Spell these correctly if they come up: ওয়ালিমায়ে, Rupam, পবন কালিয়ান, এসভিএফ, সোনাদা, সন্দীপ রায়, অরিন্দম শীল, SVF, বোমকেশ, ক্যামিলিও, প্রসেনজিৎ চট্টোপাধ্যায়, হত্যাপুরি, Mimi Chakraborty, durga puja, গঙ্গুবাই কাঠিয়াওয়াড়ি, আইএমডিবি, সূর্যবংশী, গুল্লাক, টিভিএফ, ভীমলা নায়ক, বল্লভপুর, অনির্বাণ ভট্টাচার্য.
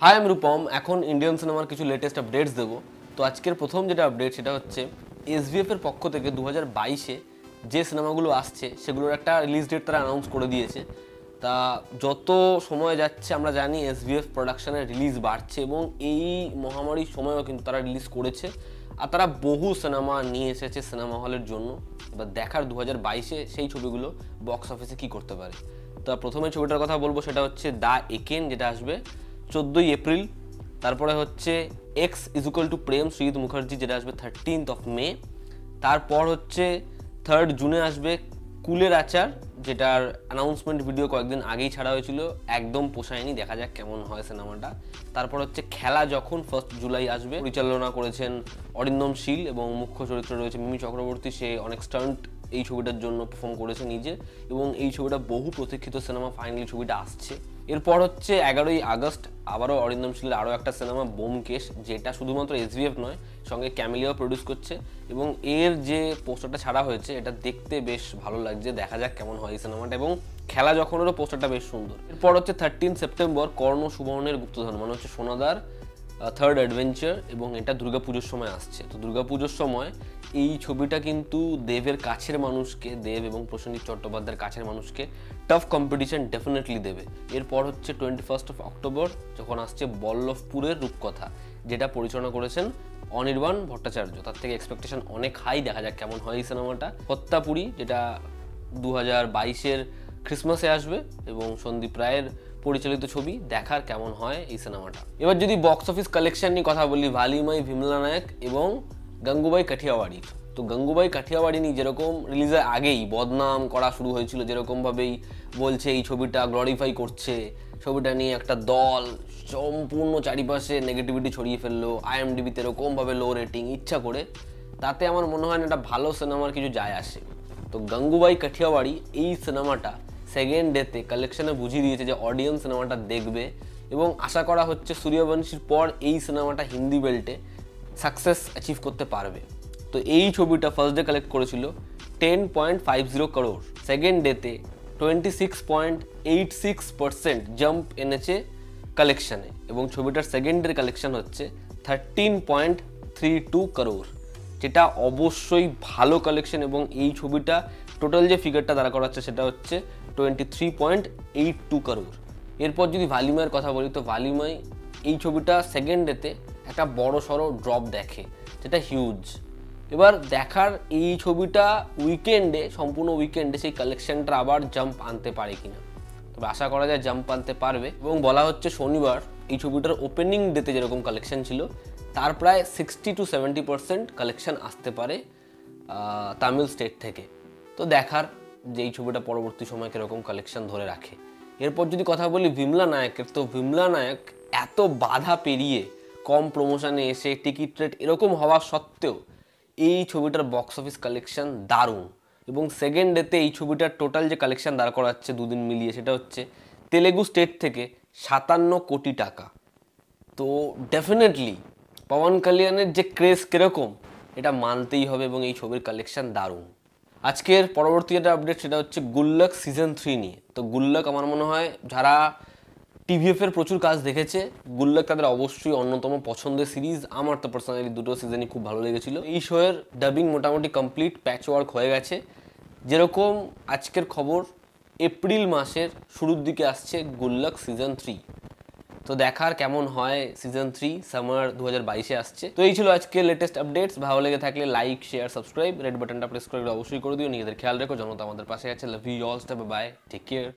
High M रूपम एखन Indian सिनेमार किछु latest updates देव। तो आजकेर प्रथम जेटा अपडेट सेटा होच्छे एसवीएफ एर पक्ष थेके 2022 जे सिनेमागुलो आसछे सेगुलोर एकटा रिलीज डेट तारा अनाउंस करे दिएछे। ता जत समय जाच्छे आमरा जानी एसवीएफ प्रोडक्शनेर रिलीज बाड़छे एबं एई महामारीर समयेओ किन्तु तारा रिलीज करेछे और तारा बहु सिनेमा निये एसेछे सिनेमा हलेर जोन्नो। एबार देखार 2022 सेई छबिगुलो बक्स अफिसे कि करते पारे। तो प्रथमे छबिटार कथा बोलबो सेटा होच्छे दा एकेन जेटा आसबे 14 एप्रिल। तारपरे होच्छे X equal to Prem Shri Mukherjee जेटा आसबे 13 मे। तारपर होच्छे 3 जूने आसबे कुलेर आचार जेटार अनाउंसमेंट भिडियो कयेकदिन आगेई छाड़ा हयेछिलो, एकदम पोषायनी, देखा जाक केमन हय सिनेमाटा। तारपर होच्छे खेला जखन 1 जुलाई आसबे। परिचालना करेछेन अरिंदम शील एबं मुख्य चरित्र रयेछे मिमी चक्रवर्ती। से अनेक स्टंट এই ছবিটার জন্য পারফর্ম করেছে নিজে এবং এই ছবিটা বহু প্রতীক্ষিত সিনেমা ফাইনালি ছবিটা আসছে। এরপর হচ্ছে 11 আগস্ট আবারও অরিন্দম শীলের আরও একটা সিনেমা বোমকেশ, যেটা শুধুমাত্র এসভিএফ নয় সঙ্গে ক্যামিলিও প্রডিউস করছে এবং এর যে পোস্টারটা ছাড়া হয়েছে এটা দেখতে বেশ ভালো লাগছে, দেখা যাক কেমন হয় এই সিনেমাটা। এবং খেলা যখনেরও পোস্টারটা বেশ সুন্দর। এরপর হচ্ছে 13 সেপ্টেম্বর কর্ণ সুবর্ণের গুপ্তধন, মানে হচ্ছে সোনাদার থার্ড অ্যাডভেঞ্চার এবং এটা দুর্গা পুজোর সময় আসছে। তো দুর্গা পুজোর সময় এই ছবিটা কিন্তু দেবের কাছের মানুষকে, দেব এবং প্রসেনজিৎ চট্টোপাধ্যায়ের কাছের মানুষকে টাফ কম্পিটিশন ডেফিনেটলি দেবে। এরপর হচ্ছে 21 অক্টোবর যখন আসছে বল্লভপুরের রূপকথা, যেটা পরিচালনা করেছেন অনির্বাণ ভট্টাচার্য। তার থেকে এক্সপেকটেশন অনেক হাই, দেখা যাক কেমন হয় এই সিনেমাটা। হত্যাপুরি যেটা 2022 ক্রিসমাসে আসবে এবং সন্দীপ রায়ের পরিচালিত ছবি, দেখার কেমন হয় এই সিনেমাটা। এবার যদি বক্স অফিস কালেকশন নিয়ে কথা বলি, ওয়ালিমায়ে, ভীমলা নায়ক এবং গঙ্গুবাই কাঠিয়াওয়াড়ি। তো গঙ্গুবাই কাঠিয়াওয়াড়ি নিয়ে যেরকম রিলিজের আগেই বদনাম করা শুরু হয়েছিল, যেরকমভাবেই বলছে এই ছবিটা গ্লোরিফাই করছে, ছবিটা নিয়ে একটা দল সম্পূর্ণ চারিপাশে নেগেটিভিটি ছড়িয়ে ফেললো, আইএমডিবিতে এরকমভাবে লো রেটিং ইচ্ছা করে, তাতে আমার মনে হয় না এটা ভালো সিনেমার কিছু যায় আসে। তো গঙ্গুবাই কাঠিয়াওয়াড়ি এই সিনেমাটা सेकेंड डे ते कलेक्शने बुझिए दिए जो ऑडियंस सिनेमाटा देखेबे एबं आशा करा होच्छे सूर्यवंशीर पर एई सिनेमाटा हिंदी बेल्टे सक्सेस अचिव करते पारबे। तो एई छबिटा फर्स्ट डे कलेक्ट करेछिलो 10.50 करोड़, सेकेंड डे ते 26.86% जम्प एनेछे कलेक्शने एबं छबिटार सेकेंड डे कलेक्शन होच्छे 13.32 करोड़, जेटा अवश्यई भालो कलेक्शन। एबं एई छबिटा টোটাল যে ফিগারটা দাঁড়া করাচ্ছে সেটা হচ্ছে 23.82 কারোর। এরপর যদি ওয়ালিমায়ের কথা বলি, তো ওয়ালিমায়ে এই ছবিটা সেকেন্ড ডেতে একটা বড় সড়ো ড্রপ দেখে, যেটা হিউজ। এবার দেখার এই ছবিটা উইকেন্ডে, সম্পূর্ণ উইকেন্ডে সেই কালেকশনটা আবার জাম্প আনতে পারে কিনা, তবে আশা করা যায় জাম্প আনতে পারবে। এবং বলা হচ্ছে শনিবার এই ছবিটার ওপেনিং ডেতে যেরকম কালেকশন ছিল তার প্রায় 60-70% কালেকশন আসতে পারে তামিল স্টেট থেকে। তো দেখার যে এই ছবিটা পরবর্তী সময় কীরকম কালেকশন ধরে রাখে। এরপর যদি কথা বলি ভীমলা নায়কের, তো ভীমলা নায়ক এত বাধা পেরিয়ে কম প্রমোশনে এসে টিকিট রেট এরকম হওয়া সত্ত্বেও এই ছবিটার বক্স অফিস কালেকশন দারুণ। এবং সেকেন্ড ডেতে এই ছবিটার টোটাল যে কালেকশন দাঁড় করাচ্ছে দুদিন মিলিয়ে সেটা হচ্ছে তেলেগু স্টেট থেকে 57 কোটি টাকা। তো ডেফিনেটলি পবন কালিয়ানের যে ক্রেজ কীরকম এটা মানতেই হবে এবং এই ছবির কালেকশন দারুণ। আজকের পরবর্তী একটা আপডেট সেটা হচ্ছে গুল্লাক সিজন 3 নিয়ে। তো গুল্লাক আমার মনে হয় যারা টিভিএফের প্রচুর কাজ দেখেছে গুল্লাক তাদের অবশ্যই অন্যতম পছন্দের সিরিজ। আমার তো পার্সোনালি দুটো সিজনই খুব ভালো লেগেছিল। এই শোয়ের ডাবিং মোটামুটি কমপ্লিট, প্যাচ ওয়ার্ক হয়ে গেছে। যেরকম আজকের খবর এপ্রিল মাসের শুরুর দিকে আসছে গুল্লাক সিজন 3। তো দেখার কেমন হয় সিজন 3, সামার 2022 আসছে। তো এই ছিল আজকে লেটেস্ট আপডেটস। ভালো লেগে থাকলে লাইক, শেয়ার, সাবস্ক্রাইব, রেড বাটনটা প্রেস করে অবশ্যই করে দিও। নিজেদের খেয়াল রেখো, জনতা আমাদের পাশে আছে। Love you all, stay, bye bye, take care.